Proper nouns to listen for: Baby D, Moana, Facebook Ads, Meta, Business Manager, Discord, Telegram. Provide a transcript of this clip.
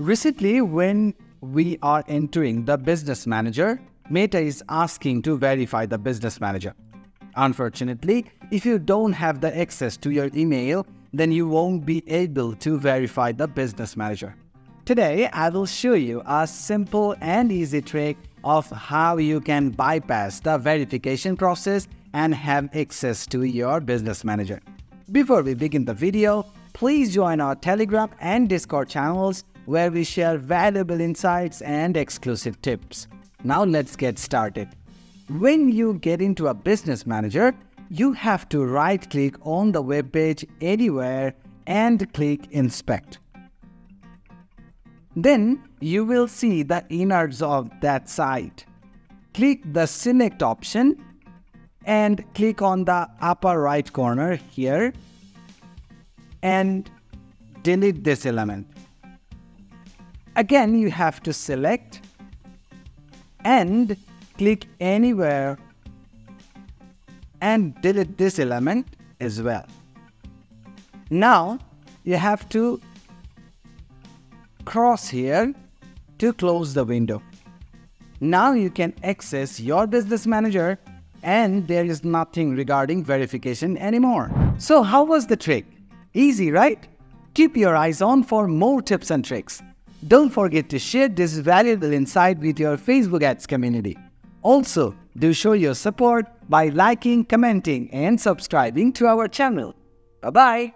Recently, when we are entering the Business Manager, Meta is asking to verify the Business Manager. Unfortunately, if you don't have the access to your email, then you won't be able to verify the Business Manager. Today, I will show you a simple and easy trick of how you can bypass the verification process and have access to your Business Manager. Before we begin the video, please join our Telegram and Discord channels where we share valuable insights and exclusive tips. Now let's get started. When you get into a Business Manager, you have to right-click on the web page anywhere and click Inspect. Then you will see the innards of that site. Click the Select option and click on the upper right corner here and delete this element. Again, you have to select and click anywhere and delete this element as well. Now you have to cross here to close the window. Now you can access your Business Manager and there is nothing regarding verification anymore. So how was the trick? Easy, right? Keep your eyes on for more tips and tricks. Don't forget to share this valuable insight with your Facebook Ads community. Also, do show your support by liking, commenting, and subscribing to our channel. Bye-bye.